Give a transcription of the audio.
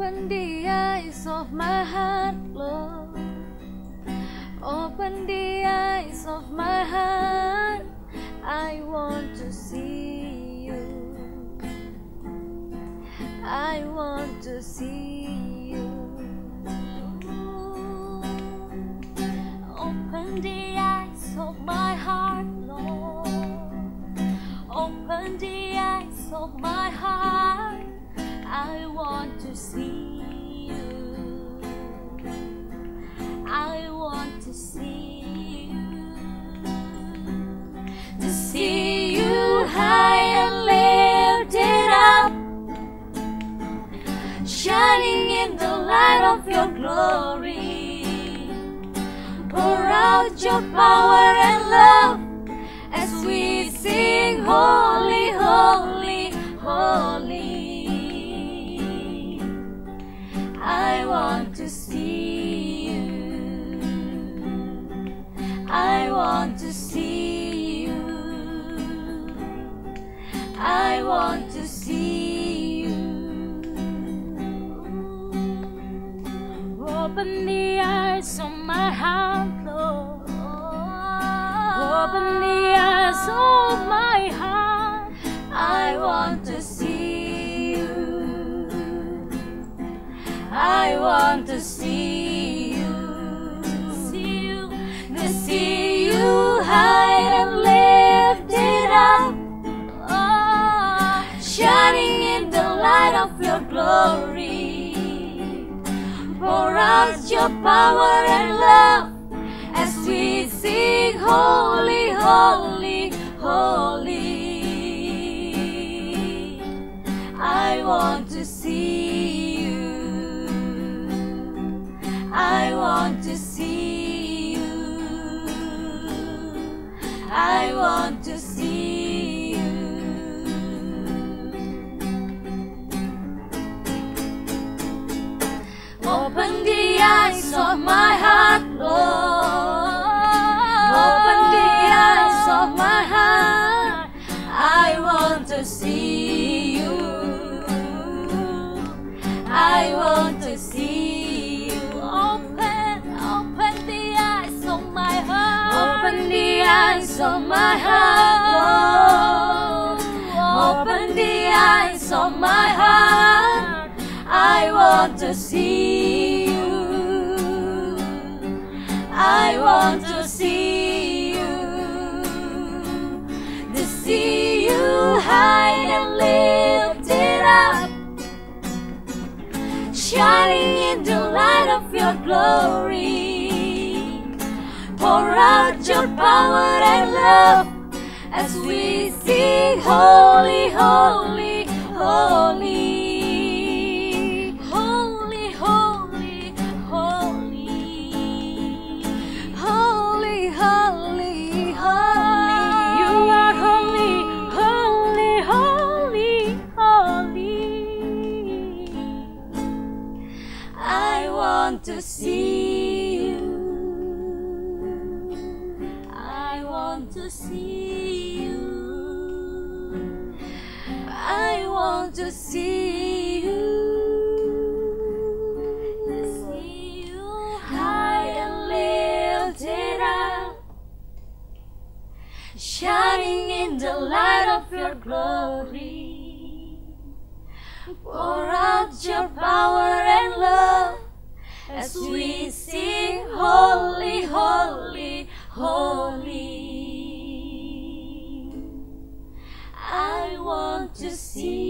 Open the eyes of my heart, Lord. Open the eyes of my heart. I want to see you. I want to see you. Open the eyes of my heart, Lord. Open the eyes of my heart. I want to see you. I want to see you. To see you high and lifted up, shining in the light of your glory. Pour out your power and love as we sing holy, holy, holy. I want to see you. I want to see you. I want to see you. Open the eyes of my heart, Lord. Open the eyes of my heart. I want to see you. I want to see you, to see you high and lifted up, oh, shining in the light of your glory. Pour out your power and love as we sing holy, holy, holy. I want to see you. I want to see you. I want to see you. Open the eyes of my heart, Lord. Open the eyes of my heart. I want to see you. I want to see you. Open the eyes of my heart, Lord. Open the eyes of my heart. I want to see you. I want to see you. To see you high and lifted up, shining in the light of your glory. Pour out your power and love as we sing holy, holy, holy. Holy, holy, holy. Holy, holy, holy. You are holy, holy, holy, holy. I want to see you. I want to see you. I want to see you. To see you high and lifted up, shining in the light of your glory. Pour out your power and love as we sing holy, holy, holy. I want to see.